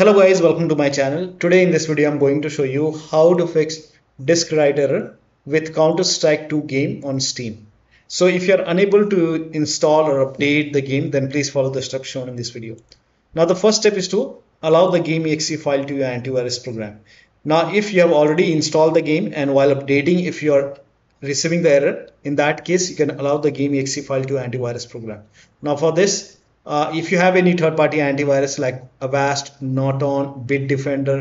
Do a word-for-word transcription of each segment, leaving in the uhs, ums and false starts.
Hello guys, welcome to my channel. Today in this video I'm going to show you how to fix disk write error with Counter Strike two game on Steam. So if you are unable to install or update the game, then please follow the steps shown in this video. Now the first step is to allow the game .exe file to your antivirus program. Now if you have already installed the game and while updating, if you are receiving the error, in that case you can allow the game .exe file to your antivirus program. Now for this, Uh, if you have any third-party antivirus like Avast, Norton, Bitdefender,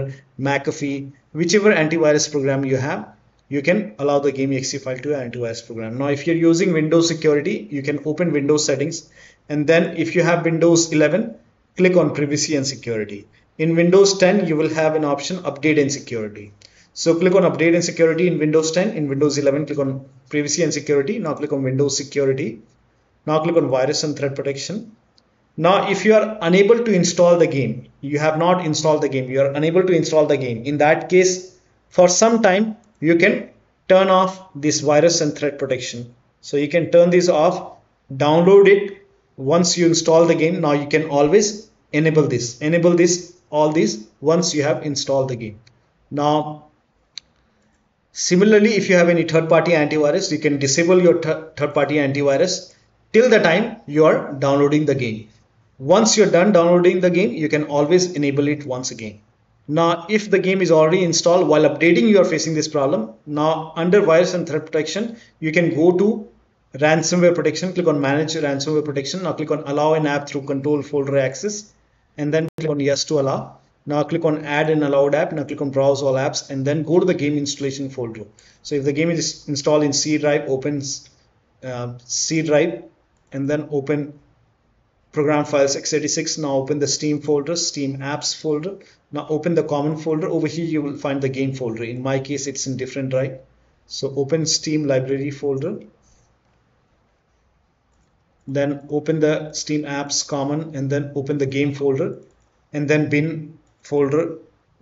McAfee, whichever antivirus program you have, you can allow the game .exe file to your antivirus program. Now, if you're using Windows security, you can open Windows settings, and then if you have Windows eleven, click on Privacy and Security. In Windows ten, you will have an option Update and Security. So click on Update and Security in Windows ten. In Windows eleven, click on Privacy and Security. Now click on Windows Security. Now click on Virus and Threat Protection. Now, if you are unable to install the game, you have not installed the game, you are unable to install the game. In that case, for some time, you can turn off this virus and threat protection. So you can turn this off, download it. Once you install the game, now you can always enable this, enable this, all these once you have installed the game. Now, similarly, if you have any third-party antivirus, you can disable your th- third-party antivirus till the time you are downloading the game. Once you're done downloading the game, you can always enable it once again. Now, if the game is already installed, while updating, you are facing this problem. Now, under virus and threat protection, you can go to ransomware protection, click on manage ransomware protection. Now click on allow an app through control folder access, and then click on yes to allow. Now click on add an allowed app. Now click on browse all apps, and then go to the game installation folder. So if the game is installed in C drive, open uh, C drive, and then open program files x eighty-six. Now open the Steam folder, Steam apps folder. Now open the common folder. Over here you will find the game folder. In my case it's in different drive. So open Steam library folder. Then open the Steam apps common, and then open the game folder, and then bin folder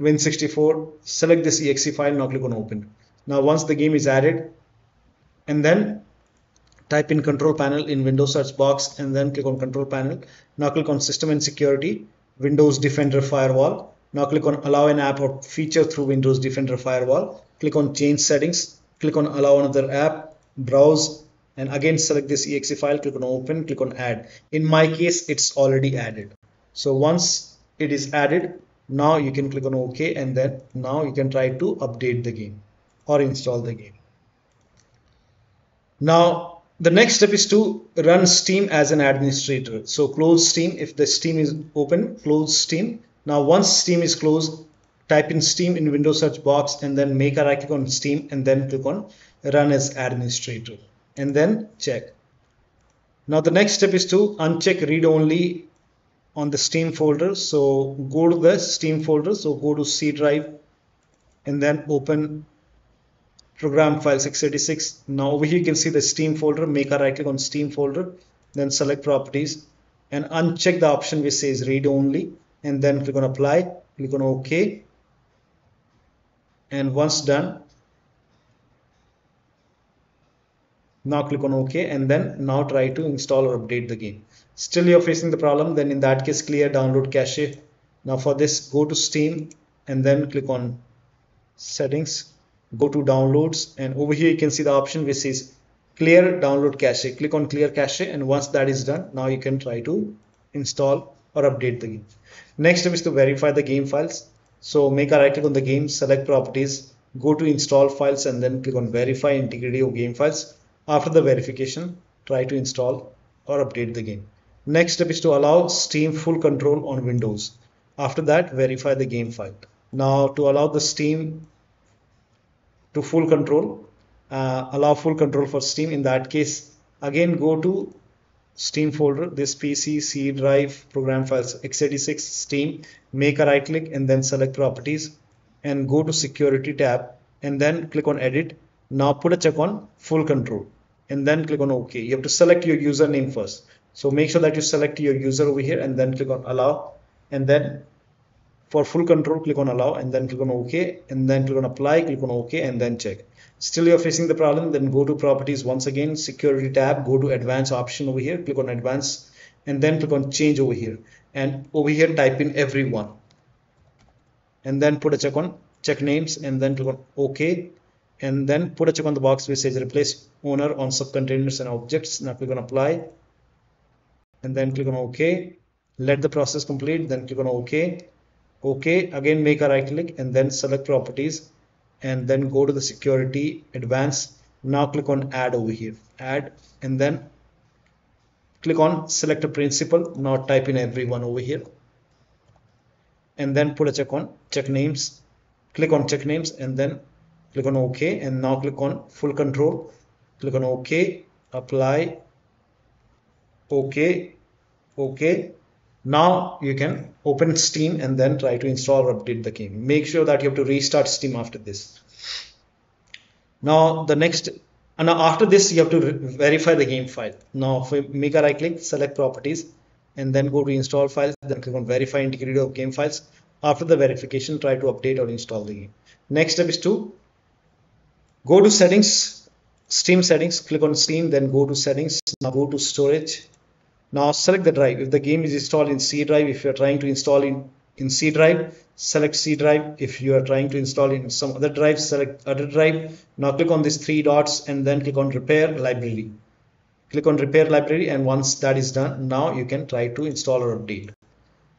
win sixty-four. Select this .exe file. Now click on open. Now once the game is added, and then type in control panel in Windows search box, and then click on control panel. Now click on system and security, Windows Defender Firewall. Now click on allow an app or feature through Windows Defender Firewall. Click on change settings, click on allow another app, browse, and again select this .exe file, click on open, click on add. In my case, it's already added. So once it is added, now you can click on OK, and then now you can try to update the game or install the game. Now, the next step is to run Steam as an administrator. So close Steam. If the Steam is open, close Steam. Now once Steam is closed, type in Steam in Windows search box, and then make a right click on Steam, and then click on run as administrator, and then check. Now the next step is to uncheck read only on the Steam folder. So go to the Steam folder. So go to C drive, and then open program files x eighty-six. Now over here you can see the Steam folder. Make a right click on Steam folder, then select properties and uncheck the option which says read only, and then click on apply, click on OK, and once done, now click on OK, and then now try to install or update the game. Still you're facing the problem, then in that case clear download cache. Now for this, go to Steam and then click on settings, go to downloads, and over here you can see the option which says clear download cache. Click on clear cache, and once that is done, now you can try to install or update the game. Next step is to verify the game files. So make a right click on the game, select properties, go to install files, and then click on verify integrity of game files. After the verification, try to install or update the game. Next step is to allow Steam full control on Windows. After that, verify the game file. Now to allow the Steam to full control, uh, allow full control for Steam. In that case, again go to Steam folder, this P C, C drive, program files, x eighty-six, Steam. Make a right click and then select properties and go to security tab, and then click on edit. Now put a check on full control, and then click on OK. You have to select your username first. So make sure that you select your user over here, and then click on allow, and then for full control, click on allow, and then click on OK, and then click on apply, click on OK, and then check. Still you're facing the problem, then go to properties once again, security tab, go to advanced option over here, click on advanced, and then click on change over here, and over here type in everyone. and then put a check on check names and then click on OK, and then put a check on the box which says replace owner on subcontainers and objects. Now click on apply and then click on OK. Let the process complete, then click on OK. OK, again make a right click and then select properties and then go to the security advanced. Now click on add over here, add, and then click on select a principal. Now type in everyone over here and then put a check on check names. Click on check names and then click on OK, and now click on full control. Click on OK, apply, OK, OK. Now you can open Steam and then try to install or update the game. Make sure that you have to restart Steam after this. Now the next, and after this you have to verify the game file. Now if we make a right click, select properties, and then go to install files, then click on verify integrity of game files. After the verification, try to update or install the game. Next step is to go to settings, Steam settings, click on Steam, then go to settings. Now go to storage. Now select the drive. If the game is installed in C drive, if you are trying to install in, in C drive, select C drive. If you are trying to install in some other drive, select other drive. Now click on these three dots and then click on repair library. Click on repair library, and once that is done, now you can try to install or update.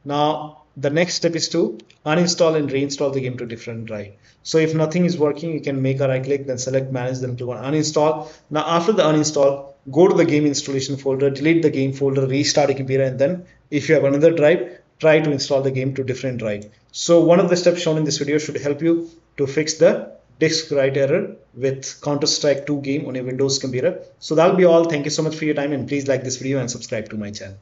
Now the next step is to uninstall and reinstall the game to different drive. So if nothing is working, you can make a right click, then select manage, then click on uninstall. Now after the uninstall, go to the game installation folder, delete the game folder, restart a computer, and then if you have another drive, try to install the game to different drive. So one of the steps shown in this video should help you to fix the disk write error with Counter Strike two game on a Windows computer. So that'll be all. Thank you so much for your time, and please like this video and subscribe to my channel.